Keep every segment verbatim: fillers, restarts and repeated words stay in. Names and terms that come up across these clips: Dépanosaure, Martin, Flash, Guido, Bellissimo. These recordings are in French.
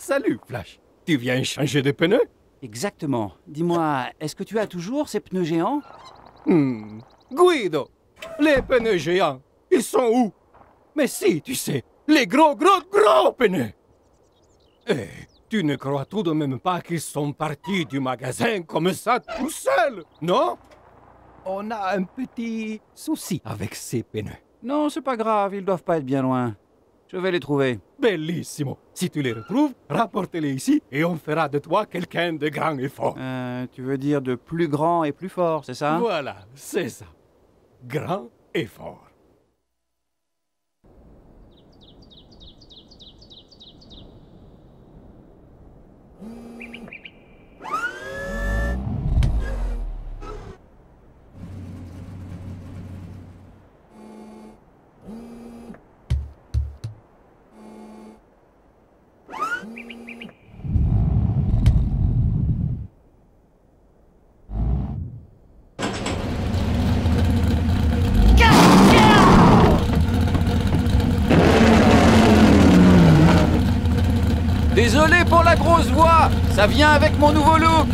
Salut, Flash. Tu viens changer de pneus? Exactement. Dis-moi, est-ce que tu as toujours ces pneus géants? Hmm. Guido, les pneus géants, ils sont où? Mais si, tu sais, les gros, gros, gros pneus. Eh, tu ne crois tout de même pas qu'ils sont partis du magasin comme ça tout seuls, non? On a un petit souci avec ces pneus. Non, c'est pas grave, ils doivent pas être bien loin. Je vais les trouver. Bellissimo. Si tu les retrouves, rapporte-les ici et on fera de toi quelqu'un de grand et fort. Euh, tu veux dire de plus grand et plus fort, c'est ça? Voilà, c'est ça. Grand et fort. Désolé pour la grosse voix, ça vient avec mon nouveau look.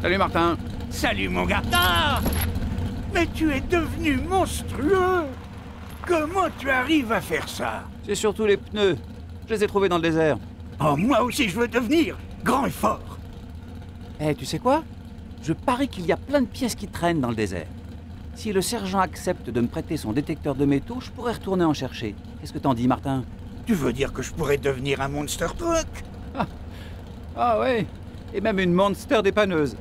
Salut Martin. Salut mon gars. Ah, mais tu es devenu monstrueux. Comment tu arrives à faire ça? C'est surtout les pneus. Je les ai trouvés dans le désert. Oh, moi aussi je veux devenir grand et fort. Eh, hey, tu sais quoi? Je parie qu'il y a plein de pièces qui traînent dans le désert. Si le sergent accepte de me prêter son détecteur de métaux, je pourrais retourner en chercher. Qu'est-ce que t'en dis, Martin? Tu veux dire que je pourrais devenir un monster truck? Ah, ah ouais, et même une monster dépanneuse.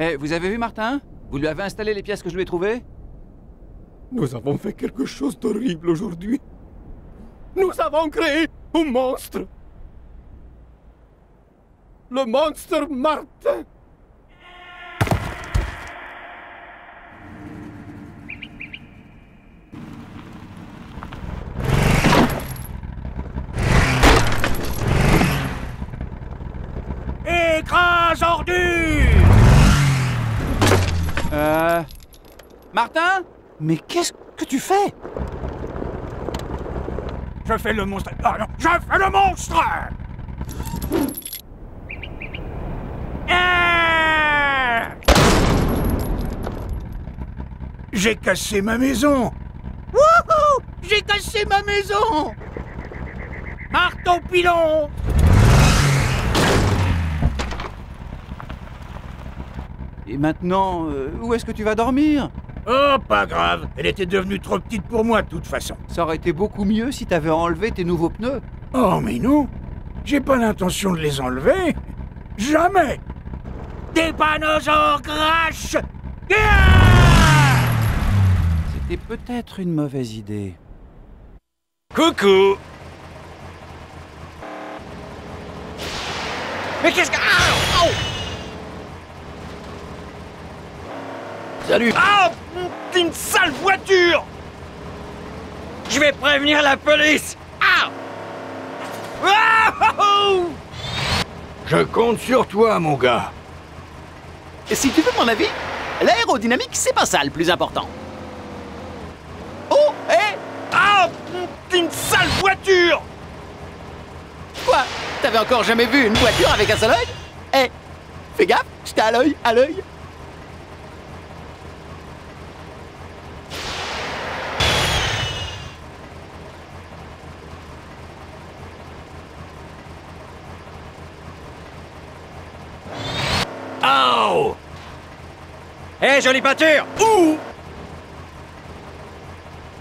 Eh, hey, vous avez vu Martin? Vous lui avez installé les pièces que je lui ai trouvées? Nous avons fait quelque chose d'horrible aujourd'hui. Nous avons créé un monstre. Le monstre Martin. Écrase ordure! Euh... Martin? Mais qu'est-ce que tu fais? Je fais le monstre... Ah non, je fais le monstre! Ah! J'ai cassé ma maison! Wouhou! J'ai cassé ma maison! Marteau pilon! Et maintenant, euh, où est-ce que tu vas dormir? Oh, pas grave. Elle était devenue trop petite pour moi, de toute façon. Ça aurait été beaucoup mieux si t'avais enlevé tes nouveaux pneus. Oh, mais non. J'ai pas l'intention de les enlever. Jamais. Dépanosaure crash! C'était peut-être une mauvaise idée. Coucou. Mais qu'est-ce que... Ah, oh! Salut. Ah, une sale voiture! Je vais prévenir la police! Ah! Wow! Je compte sur toi, mon gars. Si tu veux mon avis, l'aérodynamique, c'est pas ça le plus important. Oh, hé! Ah, une sale voiture! Quoi? T'avais encore jamais vu une voiture avec un seul œil? Hé, fais gaffe, j'étais à l'œil, à l'œil. Hé, hey, jolie peinture! Ouh!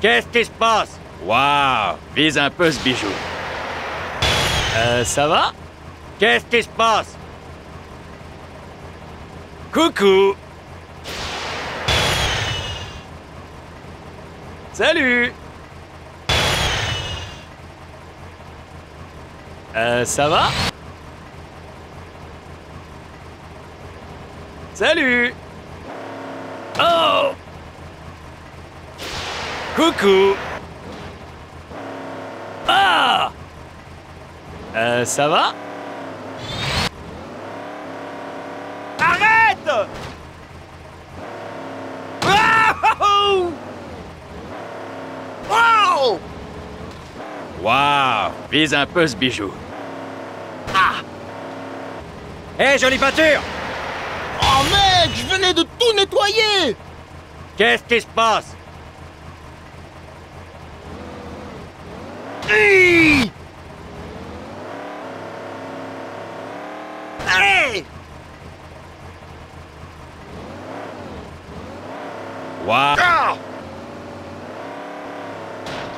Qu'est-ce qui se passe? Waouh! Vise un peu ce bijou. Euh, ça va? Qu'est-ce qui se passe? Coucou! Salut! Euh, ça va? Salut! Oh! Coucou! Ah! Euh, ça va? Arrête! Waouh! Waouh! Waouh! Vise un peu ce bijou. Ah! Hé, hey, jolie peinture! Oh mec, je venais de tout nettoyer! Qu'est-ce qui se passe? Hi! Allez! Waouh! Ah!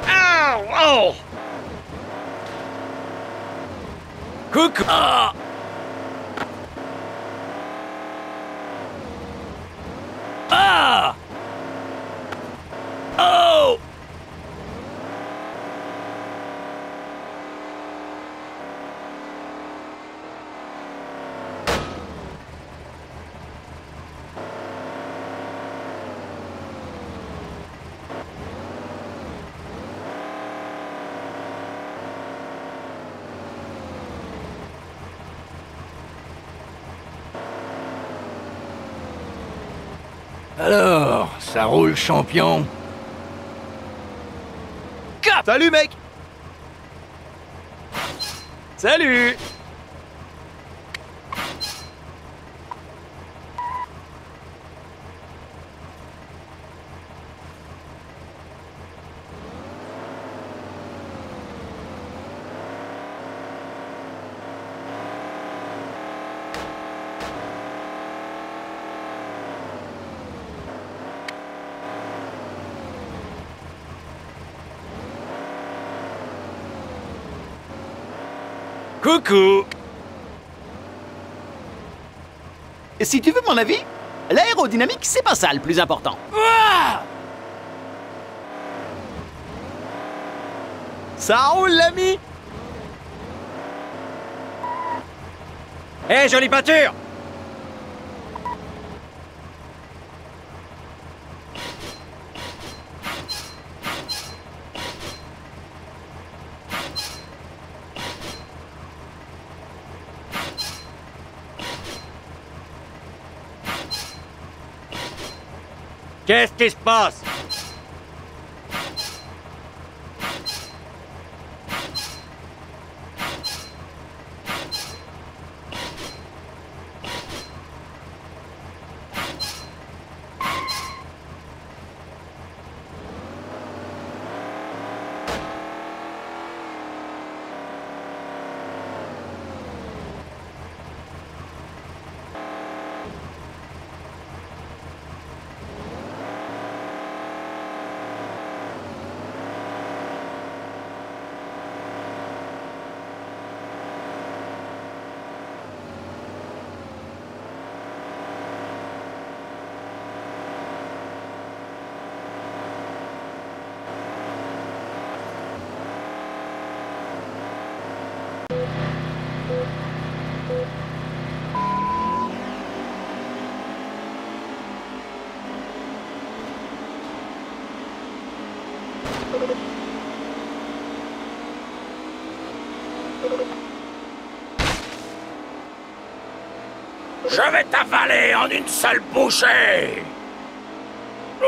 Ah! Oh! Coucou! Ah! Ah! Oh! Alors, ça roule, champion. Cap! Salut, mec! Salut! Coucou! Si tu veux mon avis, l'aérodynamique, c'est pas ça le plus important. Ouah! Ça roule, l'ami! Hé, hey, jolie peinture! Qu'est-ce qui se passe? Je vais t'avaler en une seule bouchée! Oh!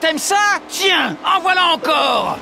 T'aimes ça? Tiens, en voilà encore!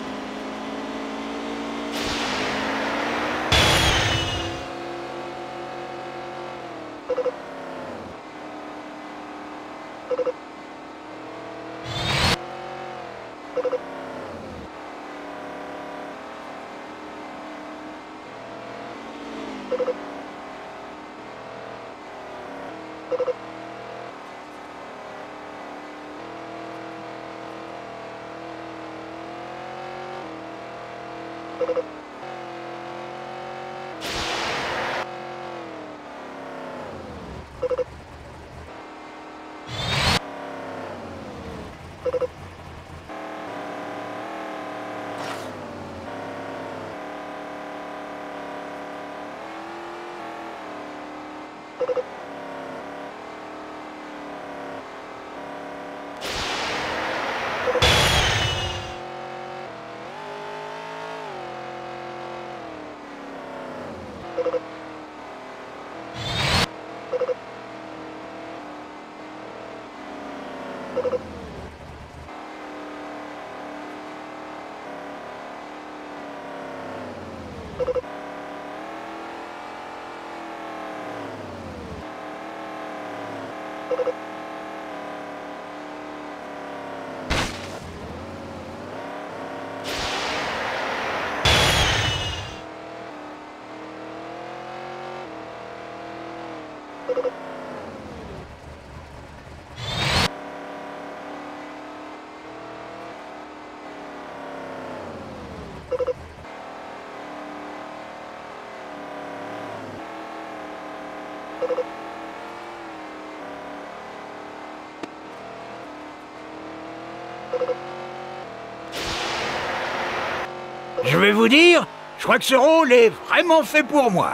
Je vais vous dire, je crois que ce rôle est vraiment fait pour moi.